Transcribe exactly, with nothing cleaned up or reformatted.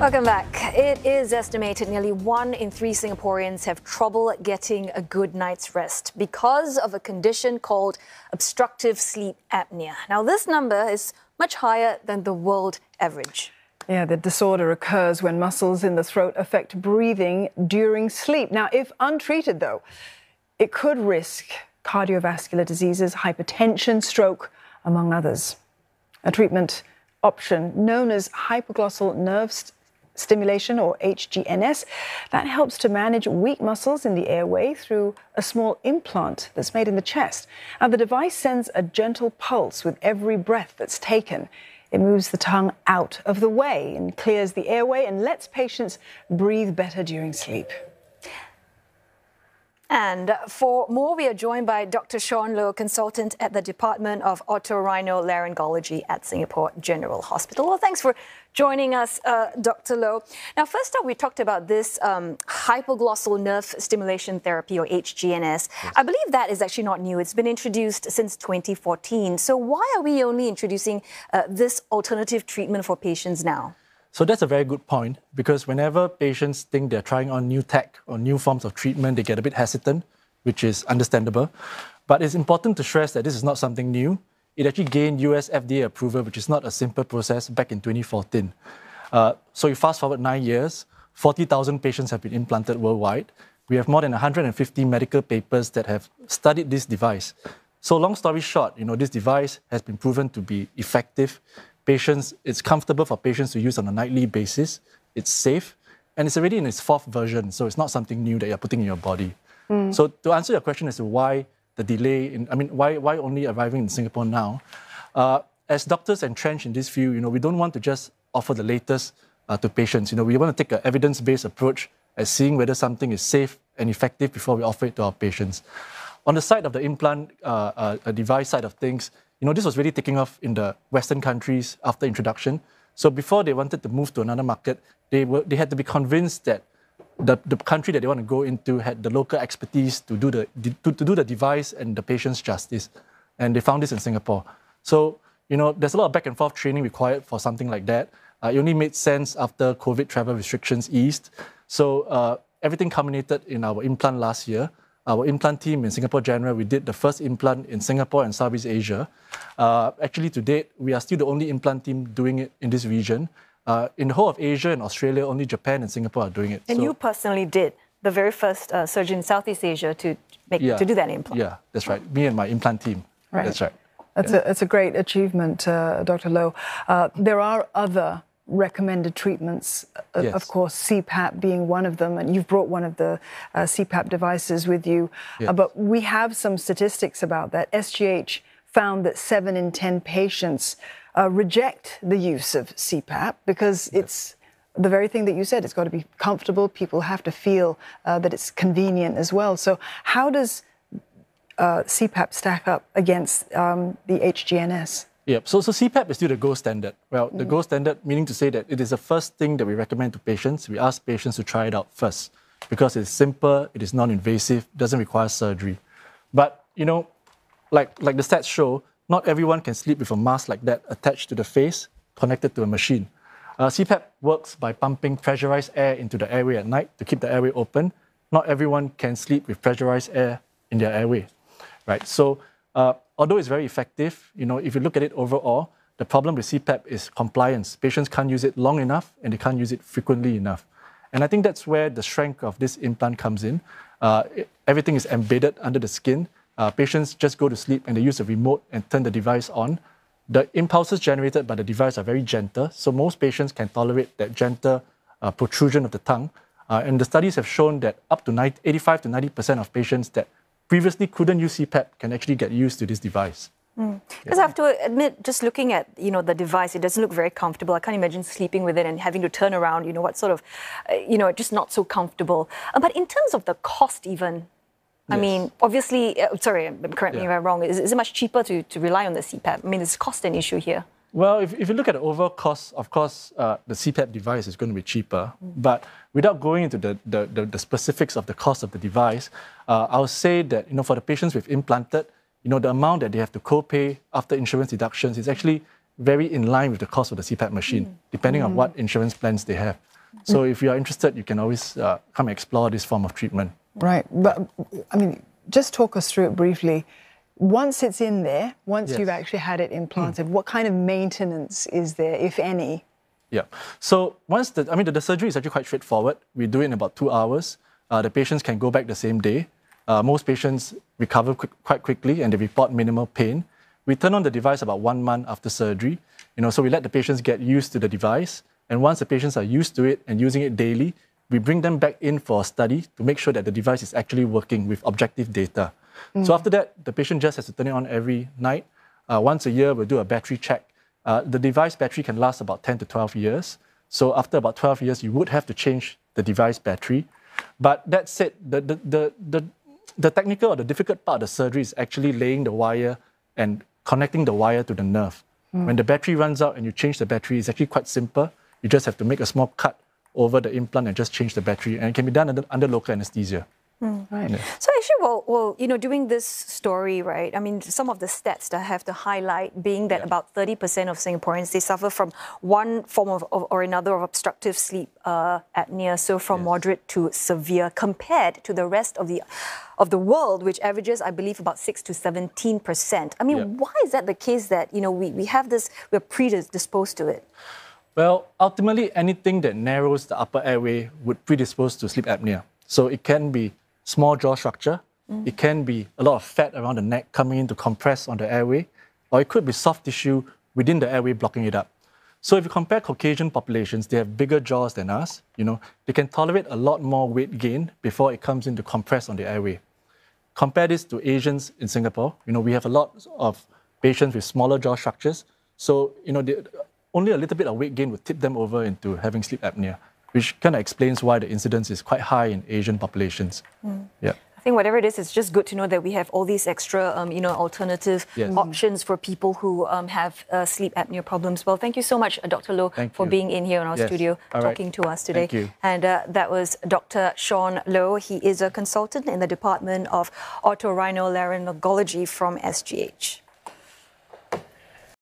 Welcome back. It is estimated nearly one in three Singaporeans have trouble getting a good night's rest because of a condition called obstructive sleep apnea. Now, this number is much higher than the world average. Yeah, the disorder occurs when muscles in the throat affect breathing during sleep. Now, if untreated, though, it could risk cardiovascular diseases, hypertension, stroke, among others. A treatment option known as hypoglossal nerve stimulation, or H G N S, that helps to manage weak muscles in the airway through a small implant that's made in the chest. Now, the device sends a gentle pulse with every breath that's taken. It moves the tongue out of the way and clears the airway and lets patients breathe better during sleep. And for more, we are joined by Doctor Sean Loh, consultant at the Department of Otorhinolaryngology at Singapore General Hospital. Well, thanks for joining us, uh, Doctor Loh. Now, first up, we talked about this um, hypoglossal nerve stimulation therapy, or H G N S. Yes. I believe that is actually not new. It's been introduced since twenty fourteen. So why are we only introducing uh, this alternative treatment for patients now? So that's a very good point, because whenever patients think they're trying on new tech or new forms of treatment, they get a bit hesitant, which is understandable. But it's important to stress that this is not something new. It actually gained U S F D A approval, which is not a simple process, back in twenty fourteen. Uh, so you fast forward nine years, forty thousand patients have been implanted worldwide. We have more than one hundred fifty medical papers that have studied this device. So long story short, you know, this device has been proven to be effective. Patients, it's comfortable for patients to use on a nightly basis, it's safe, and it's already in its fourth version, so it's not something new that you're putting in your body. Mm. So to answer your question as to why the delay, in, I mean, why, why only arriving in Singapore now? Uh, as doctors entrenched in this field, you know, we don't want to just offer the latest uh, to patients. You know, we want to take an evidence-based approach at seeing whether something is safe and effective before we offer it to our patients. On the side of the implant uh, uh, device side of things, you know, this was really taking off in the Western countries after introduction. So before they wanted to move to another market, they were they had to be convinced that the, the country that they want to go into had the local expertise to do the to, to do the device and the patient's justice. And they found this in Singapore. So, you know, there's a lot of back and forth training required for something like that. Uh, it only made sense after COVID travel restrictions eased. So uh, everything culminated in our implant last year. Our implant team in Singapore General, we did the first implant in Singapore and Southeast Asia. Uh, actually, to date, we are still the only implant team doing it in this region. Uh, in the whole of Asia and Australia, only Japan and Singapore are doing it. And so, you personally did the very first uh, surgery in Southeast Asia to, make, yeah, to do that implant. Yeah, that's right. Me and my implant team. Right. That's right. That's, yeah. a, that's a great achievement, uh, Doctor Loh. Uh, there are other recommended treatments, yes. Of course, C PAP being one of them, and you've brought one of the uh, C PAP devices with you, yes. uh, but we have some statistics about that. S G H found that seven in ten patients uh, reject the use of C PAP because yes. it's the very thing that you said, it's got to be comfortable, people have to feel uh, that it's convenient as well. So how does uh, C PAP stack up against um, the H G N S? Yep. So, so C PAP is still the gold standard. Well, mm. the gold standard, meaning to say that it is the first thing that we recommend to patients. We ask patients to try it out first because it's simple, it is non-invasive, doesn't require surgery. But, you know, like, like the stats show, not everyone can sleep with a mask like that attached to the face, connected to a machine. Uh, C PAP works by pumping pressurized air into the airway at night to keep the airway open. Not everyone can sleep with pressurized air in their airway, right? So, uh, although it's very effective, you know, if you look at it overall, the problem with C PAP is compliance. Patients can't use it long enough and they can't use it frequently enough. And I think that's where the strength of this implant comes in. Uh, it, everything is embedded under the skin. Uh, patients just go to sleep and they use a remote and turn the device on. The impulses generated by the device are very gentle, so most patients can tolerate that gentle uh, protrusion of the tongue. Uh, and the studies have shown that up to eighty-five to ninety percent of patients that previously couldn't use C PAP can actually get used to this device. Mm. Because yeah. I have to admit, just looking at, you know, the device, it doesn't look very comfortable. I can't imagine sleeping with it and having to turn around, you know, what sort of, uh, you know, just not so comfortable. Uh, but in terms of the cost even, I yes. mean, obviously, uh, sorry, correct me yeah. if I'm wrong, is, is it much cheaper to, to rely on the C PAP? I mean, is cost an issue here? Well, if, if you look at the overall cost, of course, uh, the C PAP device is going to be cheaper. Mm. But without going into the, the, the, the specifics of the cost of the device, uh, I'll say that, you know, for the patients we've implanted, you know, the amount that they have to co-pay after insurance deductions is actually very in line with the cost of the C PAP machine, mm. depending mm. on what insurance plans they have. So if you are interested, you can always uh, come explore this form of treatment. Right. But, I mean, just talk us through it briefly. Once it's in there, once yes. you've actually had it implanted, mm. what kind of maintenance is there, if any? Yeah. So once the, I mean, the, the surgery is actually quite straightforward. We do it in about two hours. Uh, the patients can go back the same day. Uh, most patients recover quick, quite quickly and they report minimal pain. We turn on the device about one month after surgery. You know, so we let the patients get used to the device. And once the patients are used to it and using it daily, we bring them back in for a study to make sure that the device is actually working with objective data. Mm. So after that, the patient just has to turn it on every night. Uh, once a year, we'll do a battery check. Uh, the device battery can last about ten to twelve years. So after about twelve years, you would have to change the device battery. But that said, the, the, the, the, the technical or the difficult part of the surgery is actually laying the wire and connecting the wire to the nerve. Mm. When the battery runs out and you change the battery, it's actually quite simple. You just have to make a small cut over the implant and just change the battery. And it can be done under, under local anesthesia. Mm, right. Yeah. So actually, well, well, you know, doing this story, right, I mean, some of the stats that I have to highlight being that yeah. about thirty percent of Singaporeans, they suffer from one form of, of or another of obstructive sleep uh, apnea, so from yes. moderate to severe, compared to the rest of the of the world, which averages, I believe, about six to seventeen percent. I mean, yeah. why is that the case that, you know, we, we have this, we're predisposed to it? Well, ultimately, anything that narrows the upper airway would predispose to sleep apnea. So it can be small jaw structure, mm. it can be a lot of fat around the neck coming in to compress on the airway, or it could be soft tissue within the airway blocking it up. So if you compare Caucasian populations, they have bigger jaws than us, you know, they can tolerate a lot more weight gain before it comes in to compress on the airway. Compare this to Asians in Singapore, you know, we have a lot of patients with smaller jaw structures, so, you know, they, only a little bit of weight gain would tip them over into having sleep apnea, which kind of explains why the incidence is quite high in Asian populations. Mm. Yeah. I think whatever it is, it's just good to know that we have all these extra, um, you know, alternative yes. options for people who um, have uh, sleep apnea problems. Well, thank you so much, Doctor Loh, thank for you. being in here in our yes. studio, all talking right. to us today. Thank you. And uh, that was Doctor Sean Loh. He is a consultant in the Department of Otorhinolaryngology from S G H.